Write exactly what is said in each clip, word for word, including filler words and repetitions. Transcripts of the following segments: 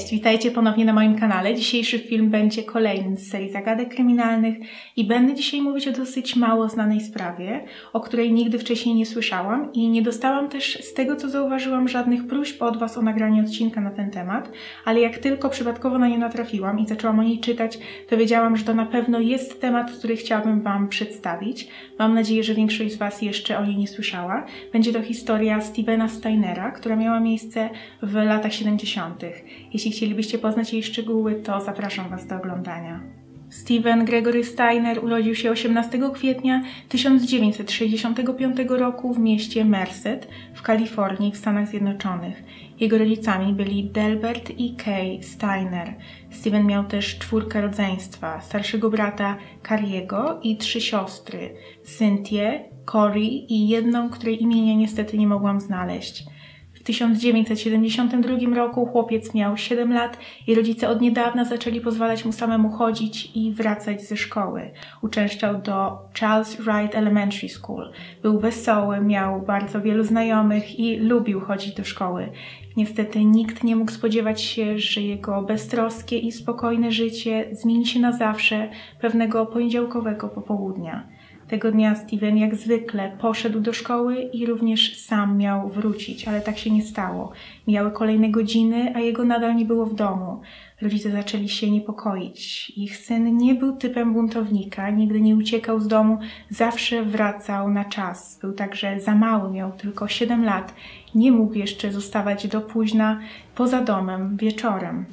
Cześć, witajcie ponownie na moim kanale. Dzisiejszy film będzie kolejny z serii zagadek kryminalnych i będę dzisiaj mówić o dosyć mało znanej sprawie, o której nigdy wcześniej nie słyszałam i nie dostałam też, z tego co zauważyłam, żadnych próśb od Was o nagranie odcinka na ten temat, ale jak tylko przypadkowo na nią natrafiłam i zaczęłam o niej czytać, to wiedziałam, że to na pewno jest temat, który chciałabym Wam przedstawić. Mam nadzieję, że większość z Was jeszcze o niej nie słyszała. Będzie to historia Stevena Steinera, która miała miejsce w latach siedemdziesiątych. Jeśli chcielibyście poznać jej szczegóły, to zapraszam Was do oglądania. Steven Gregory Stayner urodził się osiemnastego kwietnia tysiąc dziewięćset sześćdziesiątego piątego roku w mieście Merced w Kalifornii w Stanach Zjednoczonych. Jego rodzicami byli Delbert i Kay Steiner. Steven miał też czwórkę rodzeństwa, starszego brata Cary'ego i trzy siostry, Cynthię, Corey i jedną, której imienia niestety nie mogłam znaleźć. W tysiąc dziewięćset siedemdziesiątym drugim roku chłopiec miał siedem lat i rodzice od niedawna zaczęli pozwalać mu samemu chodzić i wracać ze szkoły. Uczęszczał do Charles Wright Elementary School. Był wesoły, miał bardzo wielu znajomych i lubił chodzić do szkoły. Niestety nikt nie mógł spodziewać się, że jego beztroskie i spokojne życie zmieni się na zawsze pewnego poniedziałkowego popołudnia. Tego dnia Steven jak zwykle poszedł do szkoły i również sam miał wrócić, ale tak się nie stało. Mijały kolejne godziny, a jego nadal nie było w domu. Rodzice zaczęli się niepokoić. Ich syn nie był typem buntownika, nigdy nie uciekał z domu, zawsze wracał na czas. Był także za mały, miał tylko siedem lat. Nie mógł jeszcze zostawać do późna poza domem wieczorem.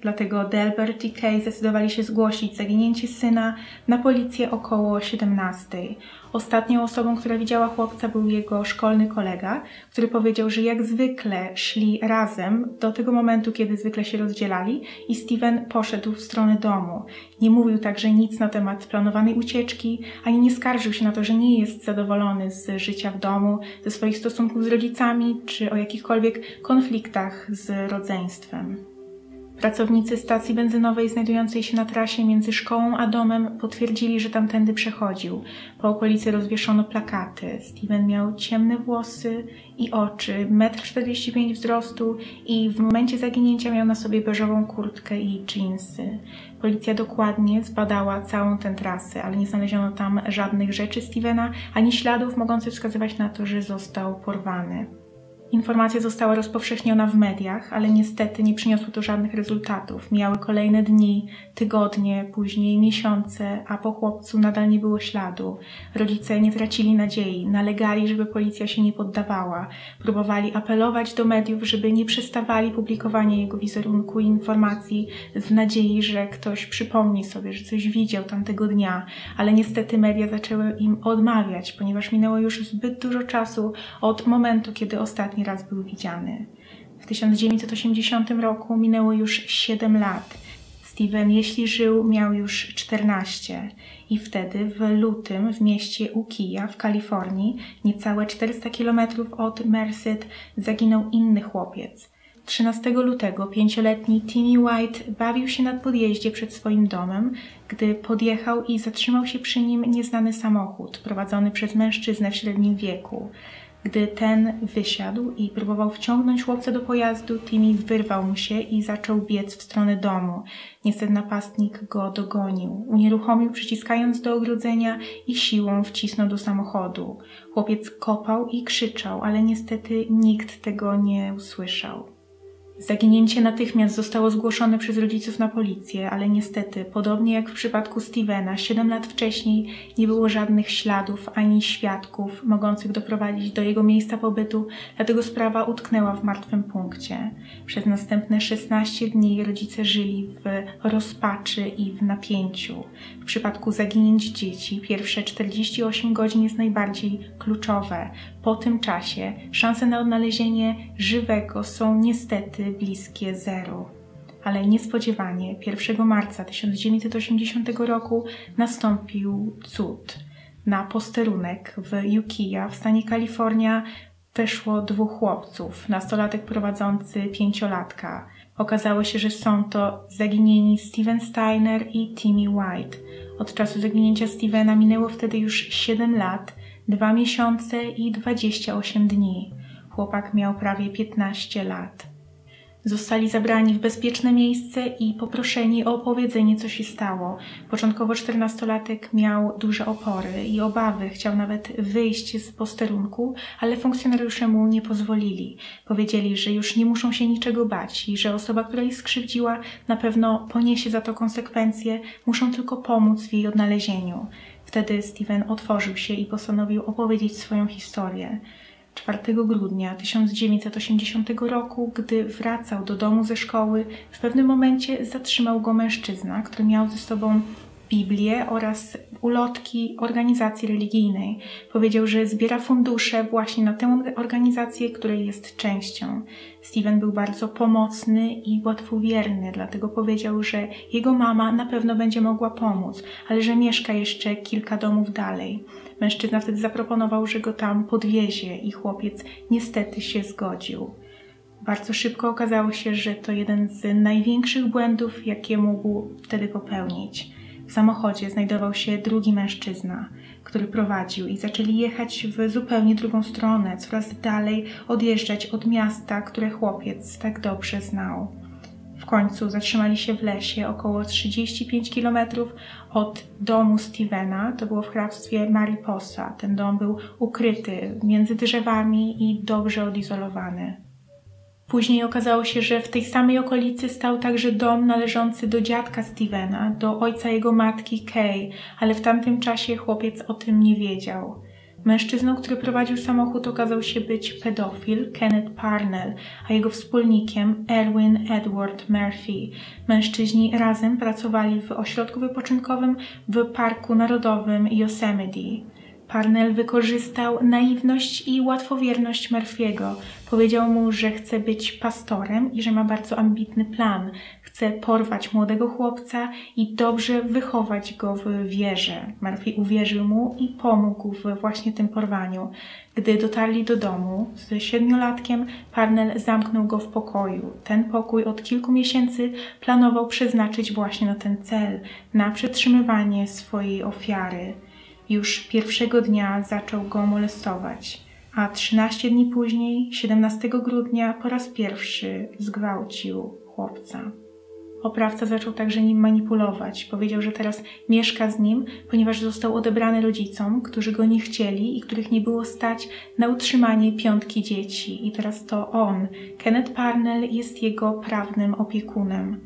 Dlatego Delbert i Kay zdecydowali się zgłosić zaginięcie syna na policję około siedemnastej. Ostatnią osobą, która widziała chłopca, był jego szkolny kolega, który powiedział, że jak zwykle szli razem do tego momentu, kiedy zwykle się rozdzielali i Steven poszedł w stronę domu. Nie mówił także nic na temat planowanej ucieczki, ani nie skarżył się na to, że nie jest zadowolony z życia w domu, ze swoich stosunków z rodzicami czy o jakichkolwiek konfliktach z rodzeństwem. Pracownicy stacji benzynowej znajdującej się na trasie między szkołą a domem potwierdzili, że tamtędy przechodził. Po okolicy rozwieszono plakaty. Steven miał ciemne włosy i oczy, metr czterdzieści pięć wzrostu i w momencie zaginięcia miał na sobie beżową kurtkę i dżinsy. Policja dokładnie zbadała całą tę trasę, ale nie znaleziono tam żadnych rzeczy Stevena, ani śladów mogących wskazywać na to, że został porwany. Informacja została rozpowszechniona w mediach, ale niestety nie przyniosło to żadnych rezultatów. Mijały kolejne dni, tygodnie, później miesiące, a po chłopcu nadal nie było śladu. Rodzice nie tracili nadziei, nalegali, żeby policja się nie poddawała. Próbowali apelować do mediów, żeby nie przestawali publikowania jego wizerunku i informacji w nadziei, że ktoś przypomni sobie, że coś widział tamtego dnia, ale niestety media zaczęły im odmawiać, ponieważ minęło już zbyt dużo czasu od momentu, kiedy ostatni raz był widziany. W tysiąc dziewięćset osiemdziesiątym roku minęło już siedem lat. Steven, jeśli żył, miał już czternaście i wtedy w lutym w mieście Ukiah w Kalifornii, niecałe czterysta kilometrów od Merced, zaginął inny chłopiec. trzynastego lutego pięcioletni Timmy White bawił się na podjeździe przed swoim domem, gdy podjechał i zatrzymał się przy nim nieznany samochód prowadzony przez mężczyznę w średnim wieku. Gdy ten wysiadł i próbował wciągnąć chłopca do pojazdu, Timmy wyrwał mu się i zaczął biec w stronę domu. Niestety napastnik go dogonił, unieruchomił, przyciskając do ogrodzenia i siłą wcisnął do samochodu. Chłopiec kopał i krzyczał, ale niestety nikt tego nie usłyszał. Zaginięcie natychmiast zostało zgłoszone przez rodziców na policję, ale niestety, podobnie jak w przypadku Stevena, siedem lat wcześniej nie było żadnych śladów ani świadków mogących doprowadzić do jego miejsca pobytu, dlatego sprawa utknęła w martwym punkcie. Przez następne szesnaście dni rodzice żyli w rozpaczy i w napięciu. W przypadku zaginięć dzieci pierwsze czterdzieści osiem godzin jest najbardziej kluczowe. Po tym czasie szanse na odnalezienie żywego są niestety bliskie zeru. Ale niespodziewanie pierwszego marca tysiąc dziewięćset osiemdziesiątego roku nastąpił cud. Na posterunek w Ukiah w stanie Kalifornia weszło dwóch chłopców, nastolatek prowadzący pięciolatka. Okazało się, że są to zaginieni Steven Stayner i Timmy White. Od czasu zaginięcia Stevena minęło wtedy już siedem lat, dwa miesiące i dwadzieścia osiem dni. Chłopak miał prawie piętnaście lat. Zostali zabrani w bezpieczne miejsce i poproszeni o opowiedzenie, co się stało. Początkowo czternastolatek miał duże opory i obawy, chciał nawet wyjść z posterunku, ale funkcjonariusze mu nie pozwolili. Powiedzieli, że już nie muszą się niczego bać i że osoba, która ich skrzywdziła, na pewno poniesie za to konsekwencje, muszą tylko pomóc w jej odnalezieniu. Wtedy Steven otworzył się i postanowił opowiedzieć swoją historię. czwartego grudnia tysiąc dziewięćset osiemdziesiątego roku, gdy wracał do domu ze szkoły, w pewnym momencie zatrzymał go mężczyzna, który miał ze sobą Biblię oraz ulotki organizacji religijnej. Powiedział, że zbiera fundusze właśnie na tę organizację, której jest częścią. Steven był bardzo pomocny i łatwowierny, dlatego powiedział, że jego mama na pewno będzie mogła pomóc, ale że mieszka jeszcze kilka domów dalej. Mężczyzna wtedy zaproponował, że go tam podwiezie i chłopiec niestety się zgodził. Bardzo szybko okazało się, że to jeden z największych błędów, jakie mógł wtedy popełnić. W samochodzie znajdował się drugi mężczyzna, który prowadził i zaczęli jechać w zupełnie drugą stronę, coraz dalej odjeżdżać od miasta, które chłopiec tak dobrze znał. W końcu zatrzymali się w lesie około trzydzieści pięć kilometrów od domu Stevena, to było w hrabstwie Mariposa. Ten dom był ukryty między drzewami i dobrze odizolowany. Później okazało się, że w tej samej okolicy stał także dom należący do dziadka Stevena, do ojca jego matki Kay, ale w tamtym czasie chłopiec o tym nie wiedział. Mężczyzną, który prowadził samochód, okazał się być pedofil Kenneth Parnell, a jego wspólnikiem Ervin Edward Murphy. Mężczyźni razem pracowali w ośrodku wypoczynkowym w Parku Narodowym Yosemite. Parnell wykorzystał naiwność i łatwowierność Murphy'ego. Powiedział mu, że chce być pastorem i że ma bardzo ambitny plan. Chce porwać młodego chłopca i dobrze wychować go w wierze. Murphy uwierzył mu i pomógł w właśnie tym porwaniu. Gdy dotarli do domu z siedmiolatkiem, Parnell zamknął go w pokoju. Ten pokój od kilku miesięcy planował przeznaczyć właśnie na ten cel, na przetrzymywanie swojej ofiary. Już pierwszego dnia zaczął go molestować, a trzynaście dni później, siedemnastego grudnia, po raz pierwszy zgwałcił chłopca. Oprawca zaczął także nim manipulować. Powiedział, że teraz mieszka z nim, ponieważ został odebrany rodzicom, którzy go nie chcieli i których nie było stać na utrzymanie piątki dzieci. I teraz to on, Kenneth Parnell, jest jego prawnym opiekunem.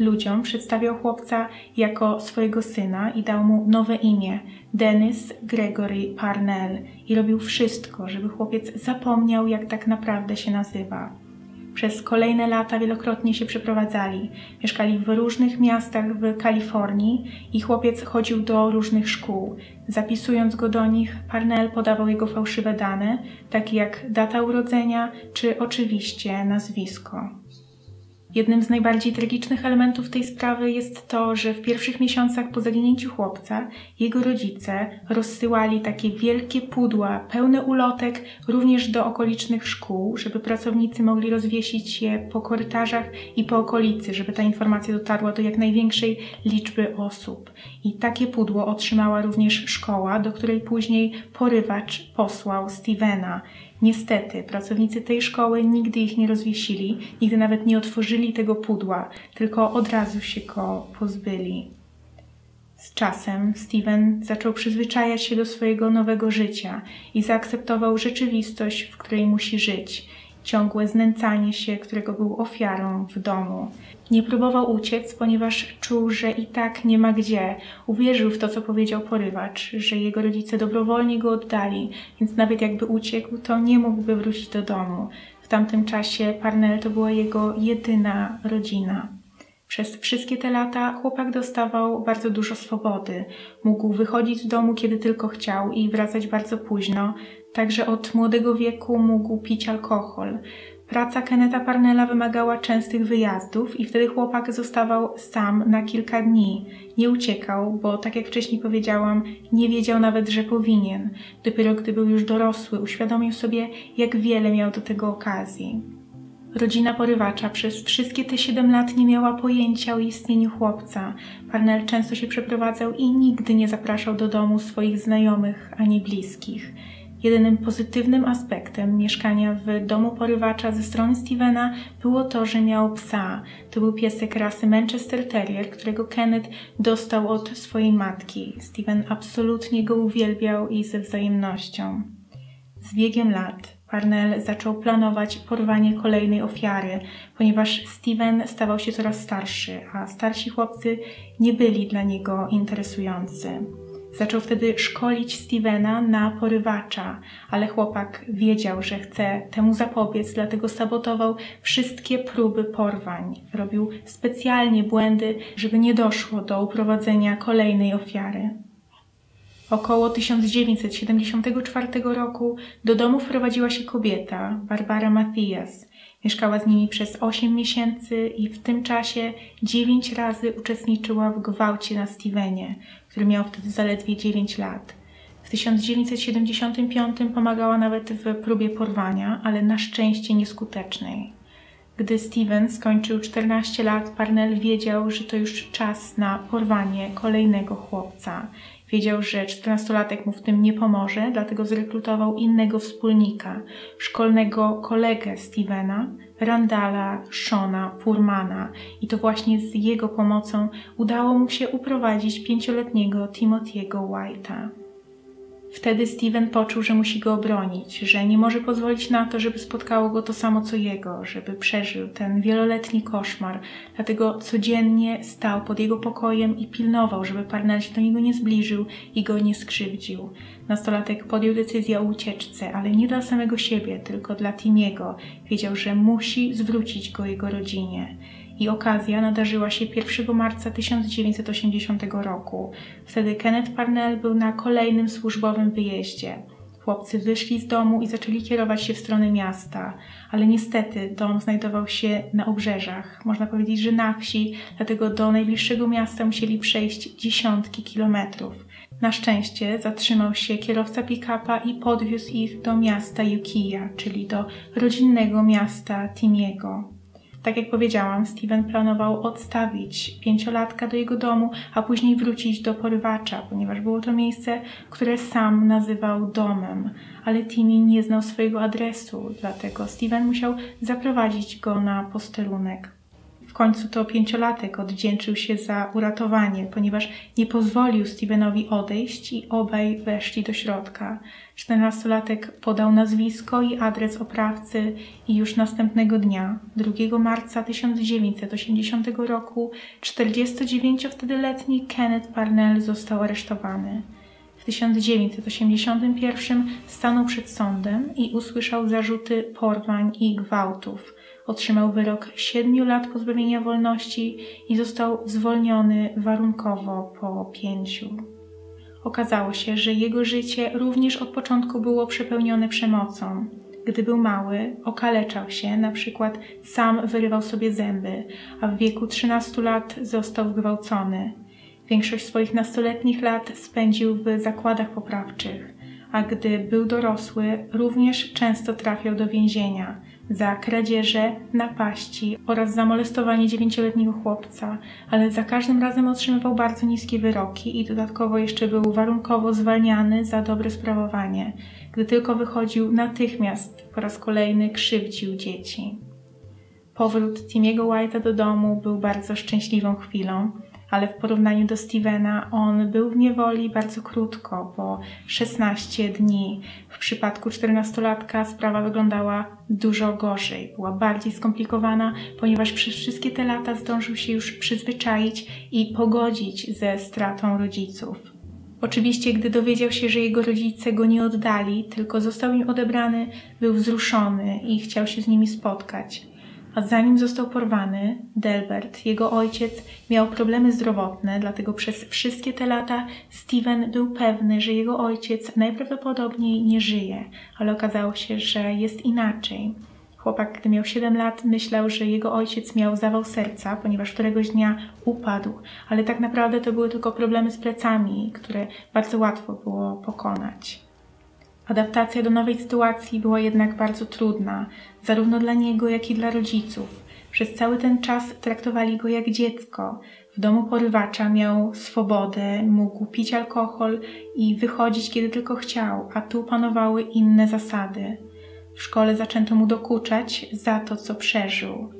Ludziom przedstawiał chłopca jako swojego syna i dał mu nowe imię – Dennis Gregory Parnell i robił wszystko, żeby chłopiec zapomniał, jak tak naprawdę się nazywa. Przez kolejne lata wielokrotnie się przeprowadzali. Mieszkali w różnych miastach w Kalifornii i chłopiec chodził do różnych szkół. Zapisując go do nich, Parnell podawał jego fałszywe dane, takie jak data urodzenia czy oczywiście nazwisko. Jednym z najbardziej tragicznych elementów tej sprawy jest to, że w pierwszych miesiącach po zaginięciu chłopca jego rodzice rozsyłali takie wielkie pudła pełne ulotek również do okolicznych szkół, żeby pracownicy mogli rozwiesić je po korytarzach i po okolicy, żeby ta informacja dotarła do jak największej liczby osób. I takie pudło otrzymała również szkoła, do której później porywacz posłał Stevena. Niestety, pracownicy tej szkoły nigdy ich nie rozwiesili, nigdy nawet nie otworzyli tego pudła, tylko od razu się go pozbyli. Z czasem Steven zaczął przyzwyczajać się do swojego nowego życia i zaakceptował rzeczywistość, w której musi żyć. Ciągłe znęcanie się, którego był ofiarą w domu. Nie próbował uciec, ponieważ czuł, że i tak nie ma gdzie. Uwierzył w to, co powiedział porywacz, że jego rodzice dobrowolnie go oddali, więc nawet jakby uciekł, to nie mógłby wrócić do domu. W tamtym czasie Parnell to była jego jedyna rodzina. Przez wszystkie te lata chłopak dostawał bardzo dużo swobody. Mógł wychodzić z domu, kiedy tylko chciał i wracać bardzo późno. Także od młodego wieku mógł pić alkohol. Praca Kennetha Parnella wymagała częstych wyjazdów i wtedy chłopak zostawał sam na kilka dni. Nie uciekał, bo tak jak wcześniej powiedziałam, nie wiedział nawet, że powinien. Dopiero gdy był już dorosły, uświadomił sobie, jak wiele miał do tego okazji. Rodzina porywacza przez wszystkie te siedem lat nie miała pojęcia o istnieniu chłopca. Parnell często się przeprowadzał i nigdy nie zapraszał do domu swoich znajomych ani bliskich. Jedynym pozytywnym aspektem mieszkania w domu porywacza ze strony Stevena było to, że miał psa. To był piesek rasy Manchester Terrier, którego Kenneth dostał od swojej matki. Steven absolutnie go uwielbiał i ze wzajemnością. Z biegiem lat Parnell zaczął planować porwanie kolejnej ofiary, ponieważ Steven stawał się coraz starszy, a starsi chłopcy nie byli dla niego interesujący. Zaczął wtedy szkolić Stevena na porywacza, ale chłopak wiedział, że chce temu zapobiec, dlatego sabotował wszystkie próby porwań. Robił specjalnie błędy, żeby nie doszło do uprowadzenia kolejnej ofiary. Około tysiąc dziewięćset siedemdziesiątego czwartego roku do domu wprowadziła się kobieta, Barbara Matthias. Mieszkała z nimi przez osiem miesięcy i w tym czasie dziewięć razy uczestniczyła w gwałcie na Stevenie, który miał wtedy zaledwie dziewięć lat. W tysiąc dziewięćset siedemdziesiątym piątym pomagała nawet w próbie porwania, ale na szczęście nieskutecznej. Gdy Steven skończył czternaście lat, Parnell wiedział, że to już czas na porwanie kolejnego chłopca. Wiedział, że czternastolatek mu w tym nie pomoże, dlatego zrekrutował innego wspólnika, szkolnego kolegę Stevena, Randalla Shona Poormana, i to właśnie z jego pomocą udało mu się uprowadzić pięcioletniego Timothy'ego White'a. Wtedy Steven poczuł, że musi go obronić, że nie może pozwolić na to, żeby spotkało go to samo co jego, żeby przeżył ten wieloletni koszmar. Dlatego codziennie stał pod jego pokojem i pilnował, żeby Parnell się do niego nie zbliżył i go nie skrzywdził. Nastolatek podjął decyzję o ucieczce, ale nie dla samego siebie, tylko dla Timiego. Wiedział, że musi zwrócić go jego rodzinie. I okazja nadarzyła się pierwszego marca tysiąc dziewięćset osiemdziesiątego roku. Wtedy Kenneth Parnell był na kolejnym służbowym wyjeździe. Chłopcy wyszli z domu i zaczęli kierować się w stronę miasta, ale niestety dom znajdował się na obrzeżach, można powiedzieć, że na wsi, dlatego do najbliższego miasta musieli przejść dziesiątki kilometrów. Na szczęście zatrzymał się kierowca pick-upa i podwiózł ich do miasta Ukiah, czyli do rodzinnego miasta Timiego. Tak jak powiedziałam, Steven planował odstawić pięciolatka do jego domu, a później wrócić do porywacza, ponieważ było to miejsce, które sam nazywał domem. Ale Timmy nie znał swojego adresu, dlatego Steven musiał zaprowadzić go na posterunek. W końcu to pięciolatek odwdzięczył się za uratowanie, ponieważ nie pozwolił Stevenowi odejść i obaj weszli do środka. Czternastolatek podał nazwisko i adres oprawcy i już następnego dnia, drugiego marca tysiąc dziewięćset osiemdziesiątego roku, czterdziestodziewięcio wtedy letni Kenneth Parnell został aresztowany. W tysiąc dziewięćset osiemdziesiątym pierwszym stanął przed sądem i usłyszał zarzuty porwań i gwałtów. Otrzymał wyrok siedmiu lat pozbawienia wolności i został zwolniony warunkowo po pięciu. Okazało się, że jego życie również od początku było przepełnione przemocą. Gdy był mały, okaleczał się, na przykład sam wyrywał sobie zęby, a w wieku trzynastu lat został gwałcony. Większość swoich nastoletnich lat spędził w zakładach poprawczych, a gdy był dorosły, również często trafiał do więzienia za kradzieże, napaści oraz za molestowanie dziewięcioletniego chłopca, ale za każdym razem otrzymywał bardzo niskie wyroki i dodatkowo jeszcze był warunkowo zwalniany za dobre sprawowanie. Gdy tylko wychodził, natychmiast po raz kolejny krzywdził dzieci. Powrót Timiego White'a do domu był bardzo szczęśliwą chwilą, ale w porównaniu do Stevena on był w niewoli bardzo krótko, bo szesnaście dni. W przypadku czternastolatka sprawa wyglądała dużo gorzej, była bardziej skomplikowana, ponieważ przez wszystkie te lata zdążył się już przyzwyczaić i pogodzić ze stratą rodziców. Oczywiście, gdy dowiedział się, że jego rodzice go nie oddali, tylko został im odebrany, był wzruszony i chciał się z nimi spotkać. A zanim został porwany, Delbert, jego ojciec, miał problemy zdrowotne, dlatego przez wszystkie te lata Steven był pewny, że jego ojciec najprawdopodobniej nie żyje, ale okazało się, że jest inaczej. Chłopak, gdy miał siedem lat, myślał, że jego ojciec miał zawał serca, ponieważ któregoś dnia upadł, ale tak naprawdę to były tylko problemy z plecami, które bardzo łatwo było pokonać. Adaptacja do nowej sytuacji była jednak bardzo trudna, zarówno dla niego, jak i dla rodziców. Przez cały ten czas traktowali go jak dziecko. W domu porywacza miał swobodę, mógł pić alkohol i wychodzić, kiedy tylko chciał, a tu panowały inne zasady. W szkole zaczęto mu dokuczać za to, co przeżył.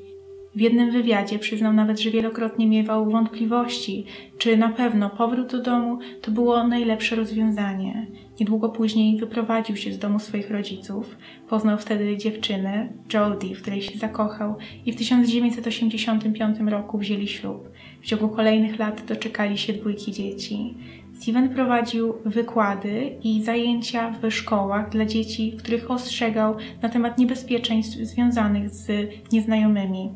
W jednym wywiadzie przyznał nawet, że wielokrotnie miewał wątpliwości, czy na pewno powrót do domu to było najlepsze rozwiązanie. Niedługo później wyprowadził się z domu swoich rodziców. Poznał wtedy dziewczynę, Jodie, w której się zakochał i w tysiąc dziewięćset osiemdziesiątym piątym roku wzięli ślub. W ciągu kolejnych lat doczekali się dwójki dzieci. Steven prowadził wykłady i zajęcia w szkołach dla dzieci, w których ostrzegał na temat niebezpieczeństw związanych z nieznajomymi.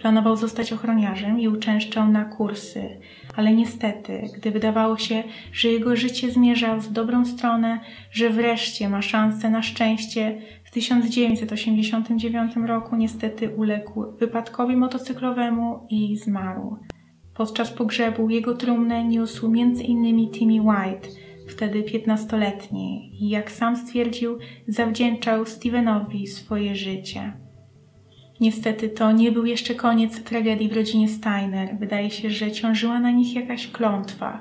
Planował zostać ochroniarzem i uczęszczał na kursy, ale niestety, gdy wydawało się, że jego życie zmierza w dobrą stronę, że wreszcie ma szansę na szczęście, w tysiąc dziewięćset osiemdziesiątym dziewiątym roku niestety uległ wypadkowi motocyklowemu i zmarł. Podczas pogrzebu jego trumnę niósł między innymi Timmy White, wtedy piętnastoletni, i jak sam stwierdził, zawdzięczał Stevenowi swoje życie. Niestety to nie był jeszcze koniec tragedii w rodzinie Steiner. Wydaje się, że ciążyła na nich jakaś klątwa,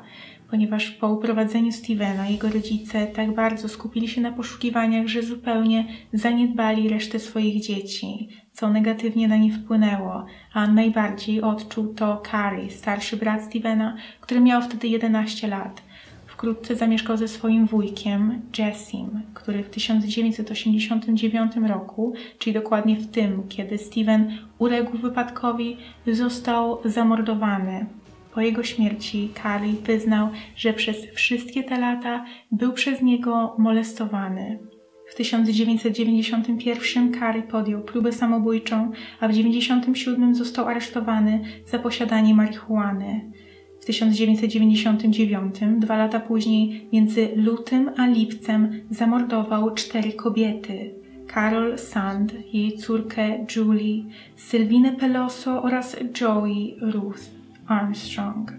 ponieważ po uprowadzeniu Stevena jego rodzice tak bardzo skupili się na poszukiwaniach, że zupełnie zaniedbali resztę swoich dzieci, co negatywnie na nie wpłynęło, a najbardziej odczuł to Cary, starszy brat Stevena, który miał wtedy jedenaście lat. Wkrótce zamieszkał ze swoim wujkiem, Jessim, który w tysiąc dziewięćset osiemdziesiątym dziewiątym roku, czyli dokładnie w tym, kiedy Steven uległ wypadkowi, został zamordowany. Po jego śmierci Cary wyznał, że przez wszystkie te lata był przez niego molestowany. W tysiąc dziewięćset dziewięćdziesiątym pierwszym Cary podjął próbę samobójczą, a w tysiąc dziewięćset dziewięćdziesiątym siódmym został aresztowany za posiadanie marihuany. W tysiąc dziewięćset dziewięćdziesiątym dziewiątym, dwa lata później, między lutym a lipcem zamordował cztery kobiety: Carole Sund, jej córkę Julie, Silvinę Pelosso oraz Joie Ruth Armstrong.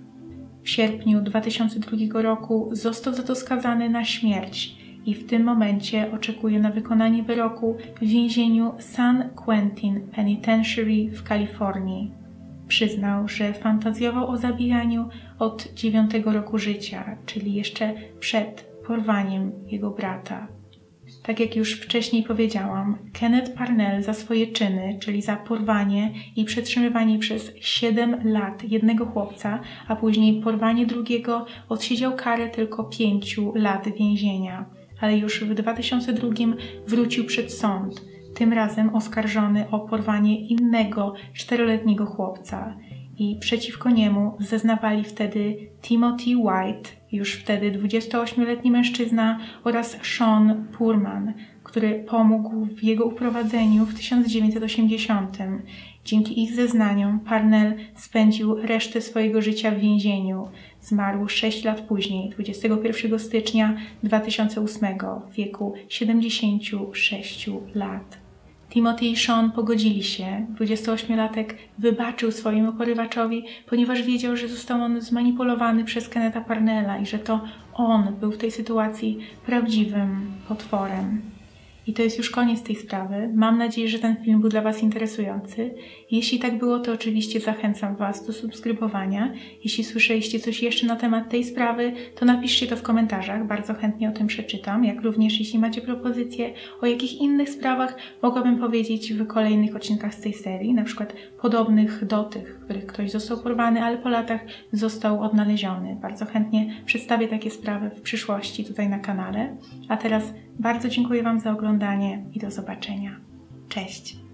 W sierpniu dwa tysiące drugiego roku został za to skazany na śmierć i w tym momencie oczekuje na wykonanie wyroku w więzieniu San Quentin Penitentiary w Kalifornii. Przyznał, że fantazjował o zabijaniu od dziewiątego roku życia, czyli jeszcze przed porwaniem jego brata. Tak jak już wcześniej powiedziałam, Kenneth Parnell za swoje czyny, czyli za porwanie i przetrzymywanie przez siedem lat jednego chłopca, a później porwanie drugiego, odsiedział karę tylko pięciu lat więzienia. Ale już w dwa tysiące drugim wrócił przed sąd, tym razem oskarżony o porwanie innego czteroletniego chłopca. I przeciwko niemu zeznawali wtedy Timothy White, już wtedy dwudziestoośmioletni mężczyzna, oraz Sean Poorman, który pomógł w jego uprowadzeniu w tysiąc dziewięćset osiemdziesiątym. Dzięki ich zeznaniom Parnell spędził resztę swojego życia w więzieniu. Zmarł sześć lat później, dwudziestego pierwszego stycznia dwa tysiące ósmego, w wieku siedemdziesięciu sześciu lat. Timothy i Sean pogodzili się. dwudziestoośmiolatek wybaczył swojemu porywaczowi, ponieważ wiedział, że został on zmanipulowany przez Kennetha Parnella i że to on był w tej sytuacji prawdziwym potworem. I to jest już koniec tej sprawy. Mam nadzieję, że ten film był dla Was interesujący. Jeśli tak było, to oczywiście zachęcam Was do subskrybowania. Jeśli słyszeliście coś jeszcze na temat tej sprawy, to napiszcie to w komentarzach. Bardzo chętnie o tym przeczytam. Jak również, jeśli macie propozycje, o jakich innych sprawach mogłabym powiedzieć w kolejnych odcinkach z tej serii, na przykład podobnych do tych, w których ktoś został porwany, ale po latach został odnaleziony. Bardzo chętnie przedstawię takie sprawy w przyszłości tutaj na kanale. A teraz bardzo dziękuję Wam za oglądanie i do zobaczenia. Cześć!